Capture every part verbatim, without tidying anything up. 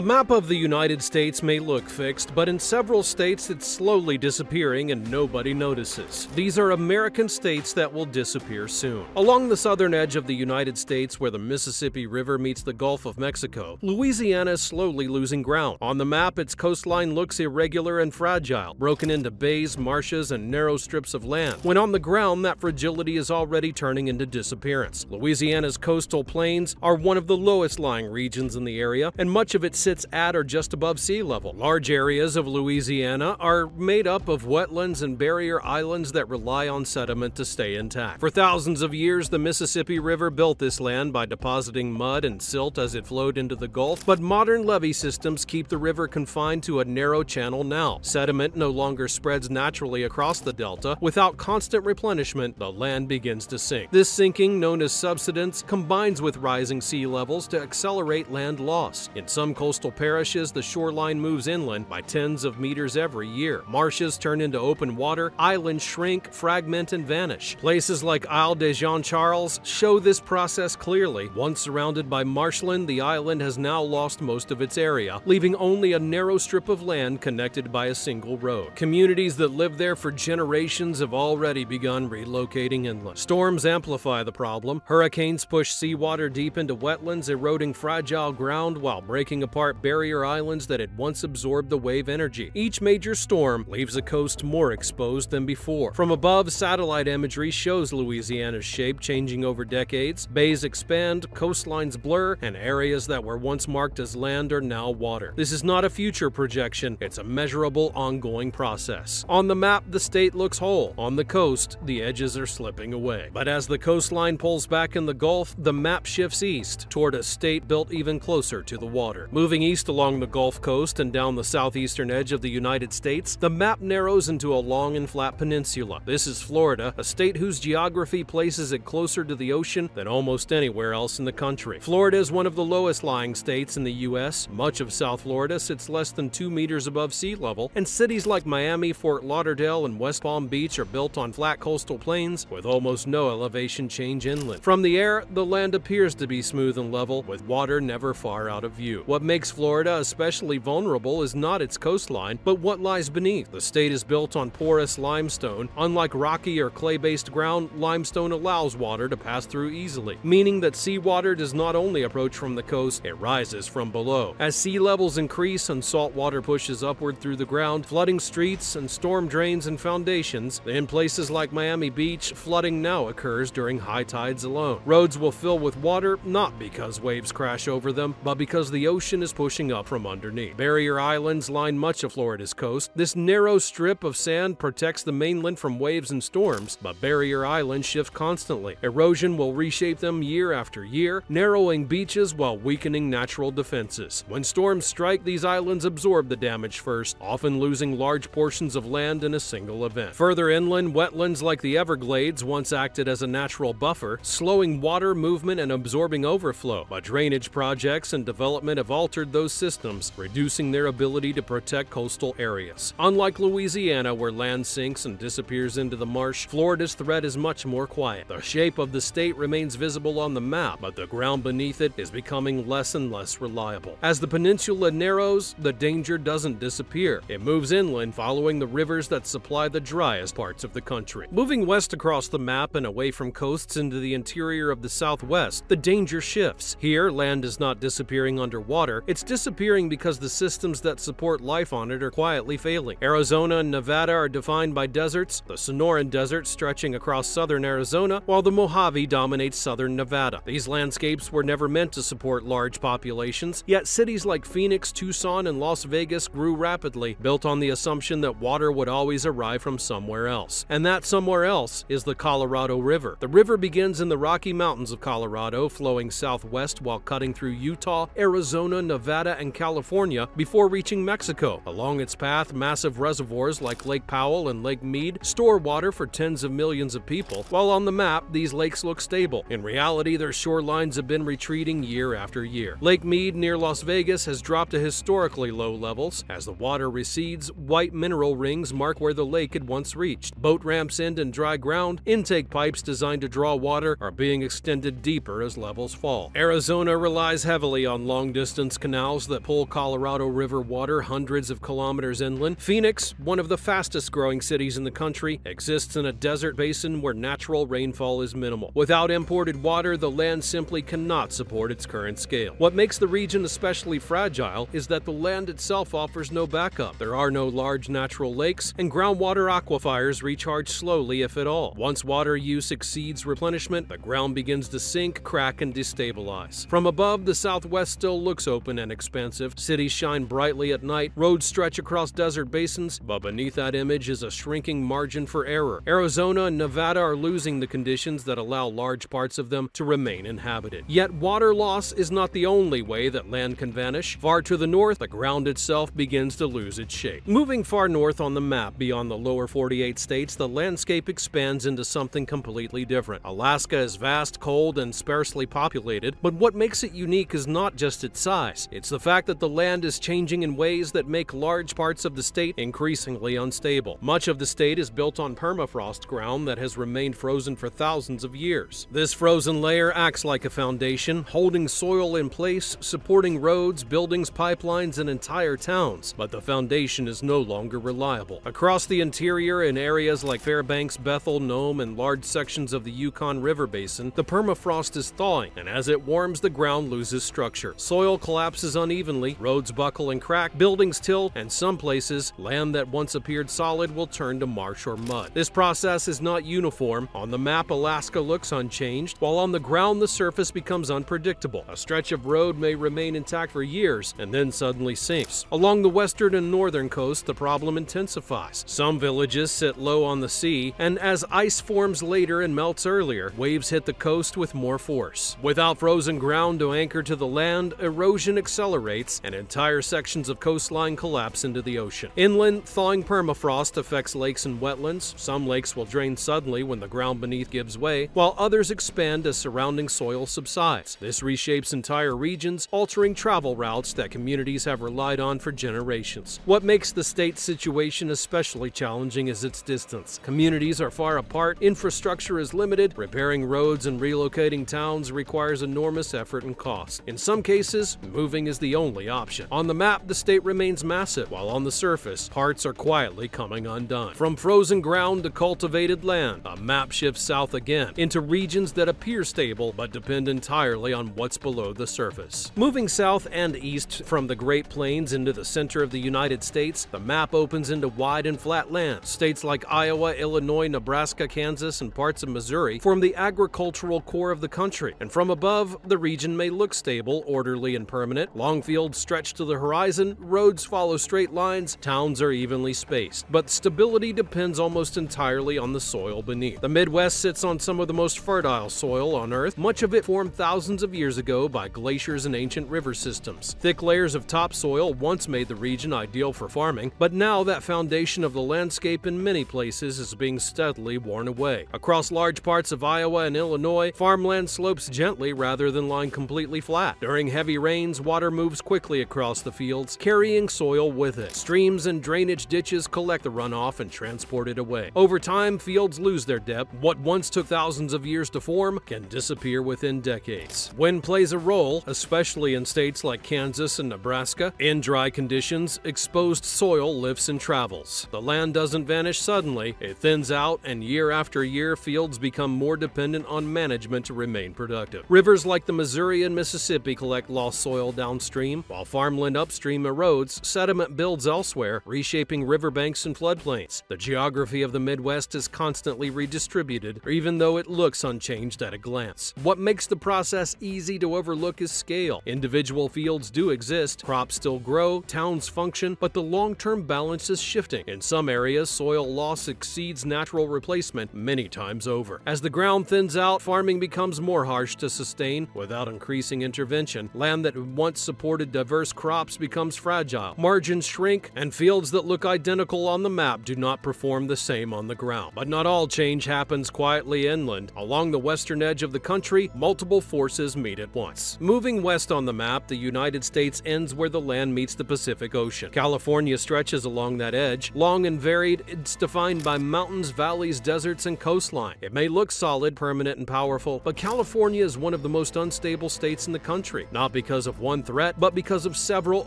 A map of the United States may look fixed, but in several states it's slowly disappearing and nobody notices. These are American states that will disappear soon. Along the southern edge of the United States, where the Mississippi River meets the Gulf of Mexico, Louisiana is slowly losing ground. On the map, its coastline looks irregular and fragile, broken into bays, marshes, and narrow strips of land. When on the ground, that fragility is already turning into disappearance. Louisiana's coastal plains are one of the lowest-lying regions in the area, and much of its sits at or just above sea level. Large areas of Louisiana are made up of wetlands and barrier islands that rely on sediment to stay intact. For thousands of years, the Mississippi River built this land by depositing mud and silt as it flowed into the Gulf, but modern levee systems keep the river confined to a narrow channel now. Sediment no longer spreads naturally across the delta. Without constant replenishment, the land begins to sink. This sinking, known as subsidence, combines with rising sea levels to accelerate land loss. In some coastal coastal parishes, the shoreline moves inland by tens of meters every year. Marshes turn into open water, islands shrink, fragment, and vanish. Places like Isle de Jean-Charles show this process clearly. Once surrounded by marshland, the island has now lost most of its area, leaving only a narrow strip of land connected by a single road. Communities that live there for generations have already begun relocating inland. Storms amplify the problem. Hurricanes push seawater deep into wetlands, eroding fragile ground while breaking apart barrier islands that had once absorbed the wave energy. Each major storm leaves a coast more exposed than before. From above, satellite imagery shows Louisiana's shape changing over decades. Bays expand, coastlines blur, and areas that were once marked as land are now water. This is not a future projection, it's a measurable, ongoing process. On the map, the state looks whole. On the coast, the edges are slipping away. But as the coastline pulls back in the Gulf, the map shifts east toward a state built even closer to the water. Moving east along the Gulf Coast and down the southeastern edge of the United States, the map narrows into a long and flat peninsula. This is Florida, a state whose geography places it closer to the ocean than almost anywhere else in the country. Florida is one of the lowest-lying states in the U S Much of South Florida sits less than two meters above sea level, and cities like Miami, Fort Lauderdale, and West Palm Beach are built on flat coastal plains with almost no elevation change inland. From the air, the land appears to be smooth and level, with water never far out of view. What What makes Florida especially vulnerable is not its coastline, but what lies beneath. The state is built on porous limestone. Unlike rocky or clay-based ground, limestone allows water to pass through easily, meaning that seawater does not only approach from the coast, it rises from below. As sea levels increase and salt water pushes upward through the ground, flooding streets and storm drains and foundations, in places like Miami Beach, flooding now occurs during high tides alone. Roads will fill with water, not because waves crash over them, but because the ocean is pushing up from underneath. Barrier islands line much of Florida's coast. This narrow strip of sand protects the mainland from waves and storms, but barrier islands shift constantly. Erosion will reshape them year after year, narrowing beaches while weakening natural defenses. When storms strike, these islands absorb the damage first, often losing large portions of land in a single event. Further inland, wetlands like the Everglades once acted as a natural buffer, slowing water movement and absorbing overflow, but drainage projects and development have all altered those systems, reducing their ability to protect coastal areas. Unlike Louisiana, where land sinks and disappears into the marsh, Florida's threat is much more quiet. The shape of the state remains visible on the map, but the ground beneath it is becoming less and less reliable. As the peninsula narrows, the danger doesn't disappear. It moves inland, following the rivers that supply the driest parts of the country. Moving west across the map and away from coasts into the interior of the Southwest, the danger shifts. Here, land is not disappearing underwater. It's disappearing because the systems that support life on it are quietly failing. Arizona and Nevada are defined by deserts, the Sonoran Desert stretching across southern Arizona, while the Mojave dominates southern Nevada. These landscapes were never meant to support large populations, yet cities like Phoenix, Tucson, and Las Vegas grew rapidly, built on the assumption that water would always arrive from somewhere else. And that somewhere else is the Colorado River. The river begins in the Rocky Mountains of Colorado, flowing southwest while cutting through Utah, Arizona, Nevada, and California before reaching Mexico. Along its path, massive reservoirs like Lake Powell and Lake Mead store water for tens of millions of people. While on the map, these lakes look stable. In reality, their shorelines have been retreating year after year. Lake Mead near Las Vegas has dropped to historically low levels. As the water recedes, white mineral rings mark where the lake had once reached. Boat ramps end in dry ground. Intake pipes designed to draw water are being extended deeper as levels fall. Arizona relies heavily on long-distance connections canals that pull Colorado River water hundreds of kilometers inland, Phoenix, one of the fastest-growing cities in the country, exists in a desert basin where natural rainfall is minimal. Without imported water, the land simply cannot support its current scale. What makes the region especially fragile is that the land itself offers no backup. There are no large natural lakes, and groundwater aquifers recharge slowly, if at all. Once water use exceeds replenishment, the ground begins to sink, crack, and destabilize. From above, the Southwest still looks open and expansive. Cities shine brightly at night, roads stretch across desert basins, but beneath that image is a shrinking margin for error. Arizona and Nevada are losing the conditions that allow large parts of them to remain inhabited. Yet water loss is not the only way that land can vanish. Far to the north, the ground itself begins to lose its shape. Moving far north on the map beyond the lower forty-eight states, the landscape expands into something completely different. Alaska is vast, cold, and sparsely populated, but what makes it unique is not just its size. It's the fact that the land is changing in ways that make large parts of the state increasingly unstable. Much of the state is built on permafrost ground that has remained frozen for thousands of years. This frozen layer acts like a foundation, holding soil in place, supporting roads, buildings, pipelines, and entire towns, but the foundation is no longer reliable. Across the interior, in areas like Fairbanks, Bethel, Nome, and large sections of the Yukon River Basin, the permafrost is thawing, and as it warms, the ground loses structure. Soil collapses unevenly, roads buckle and crack, buildings tilt, and some places, land that once appeared solid will turn to marsh or mud. This process is not uniform. On the map, Alaska looks unchanged, while on the ground, the surface becomes unpredictable. A stretch of road may remain intact for years and then suddenly sinks. Along the western and northern coast, the problem intensifies. Some villages sit low on the sea, and as ice forms later and melts earlier, waves hit the coast with more force. Without frozen ground to anchor to the land, erosion accelerates, and entire sections of coastline collapse into the ocean. Inland, thawing permafrost affects lakes and wetlands. Some lakes will drain suddenly when the ground beneath gives way, while others expand as surrounding soil subsides. This reshapes entire regions, altering travel routes that communities have relied on for generations. What makes the state's situation especially challenging is its distance. Communities are far apart, infrastructure is limited, repairing roads and relocating towns requires enormous effort and cost. In some cases, moving is the only option. On the map, the state remains massive, while on the surface, parts are quietly coming undone. From frozen ground to cultivated land, the map shifts south again, into regions that appear stable but depend entirely on what's below the surface. Moving south and east from the Great Plains into the center of the United States, the map opens into wide and flat land. States like Iowa, Illinois, Nebraska, Kansas, and parts of Missouri form the agricultural core of the country, and from above, the region may look stable, orderly, and permanent. Long fields stretch to the horizon, roads follow straight lines, towns are evenly spaced, but stability depends almost entirely on the soil beneath. The Midwest sits on some of the most fertile soil on Earth, much of it formed thousands of years ago by glaciers and ancient river systems. Thick layers of topsoil once made the region ideal for farming, but now that foundation of the landscape in many places is being steadily worn away. Across large parts of Iowa and Illinois, farmland slopes gently rather than lying completely flat. During heavy rains, water moves quickly across the fields, carrying soil with it. Streams and drainage ditches collect the runoff and transport it away. Over time, fields lose their depth. What once took thousands of years to form can disappear within decades. Wind plays a role, especially in states like Kansas and Nebraska. In dry conditions, exposed soil lifts and travels. The land doesn't vanish suddenly, it thins out, and year after year, fields become more dependent on management to remain productive. Rivers like the Missouri and Mississippi collect lost soil downstream, while farmland upstream erodes, sediment builds elsewhere, reshaping riverbanks and floodplains. The geography of the Midwest is constantly redistributed, even though it looks unchanged at a glance. What makes the process easy to overlook is scale. Individual fields do exist, crops still grow, towns function, but the long-term balance is shifting. In some areas, soil loss exceeds natural replacement many times over. As the ground thins out, farming becomes more harsh to sustain without increasing intervention. Land that once supported diverse crops becomes fragile, margins shrink, and fields that look identical on the map do not perform the same on the ground. But not all change happens quietly inland. Along the western edge of the country, multiple forces meet at once. Moving west on the map, the United States ends where the land meets the Pacific Ocean. California stretches along that edge. Long and varied, it's defined by mountains, valleys, deserts, and coastline. It may look solid, permanent, and powerful, but California is one of the most unstable states in the country, not because of one one threat, but because of several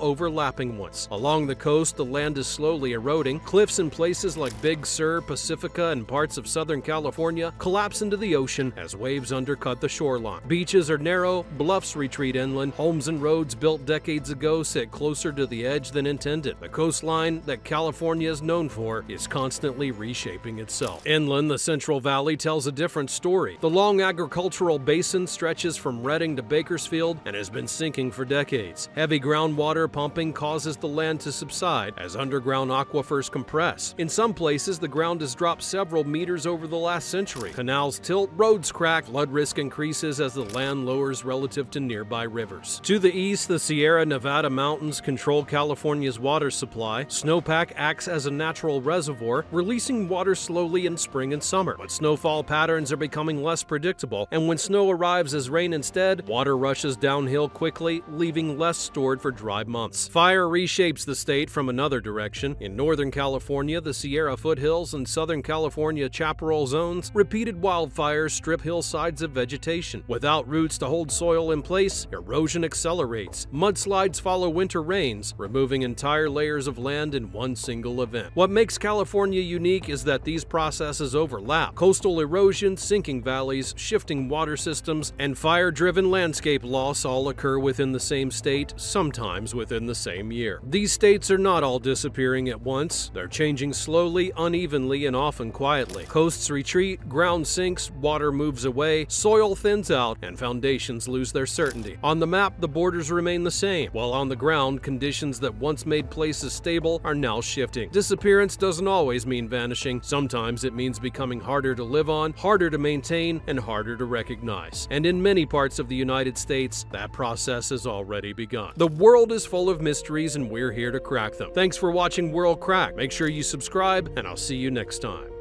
overlapping ones. Along the coast, the land is slowly eroding. Cliffs in places like Big Sur, Pacifica, and parts of Southern California collapse into the ocean as waves undercut the shoreline. Beaches are narrow, bluffs retreat inland, homes and roads built decades ago sit closer to the edge than intended. The coastline that California is known for is constantly reshaping itself. Inland, the Central Valley tells a different story. The long agricultural basin stretches from Redding to Bakersfield and has been sinking for decades. Heavy groundwater pumping causes the land to subside as underground aquifers compress. In some places, the ground has dropped several meters over the last century. Canals tilt, roads crack, flood risk increases as the land lowers relative to nearby rivers. To the east, the Sierra Nevada mountains control California's water supply. Snowpack acts as a natural reservoir, releasing water slowly in spring and summer. But snowfall patterns are becoming less predictable, and when snow arrives as rain instead, water rushes downhill quickly, leaving less stored for dry months. Fire reshapes the state from another direction. In Northern California, the Sierra foothills and Southern California chaparral zones, repeated wildfires strip hillsides of vegetation. Without roots to hold soil in place, erosion accelerates. Mudslides follow winter rains, removing entire layers of land in one single event. What makes California unique is that these processes overlap. Coastal erosion, sinking valleys, shifting water systems, and fire-driven landscape loss all occur within the same state, sometimes within the same year. These states are not all disappearing at once. They're changing slowly, unevenly, and often quietly. Coasts retreat, ground sinks, water moves away, soil thins out, and foundations lose their certainty. On the map, the borders remain the same, while on the ground, conditions that once made places stable are now shifting. Disappearance doesn't always mean vanishing. Sometimes it means becoming harder to live on, harder to maintain, and harder to recognize. And in many parts of the United States, that process has already begun. The world is full of mysteries, and we're here to crack them. Thanks for watching World Cracked. Make sure you subscribe, and I'll see you next time.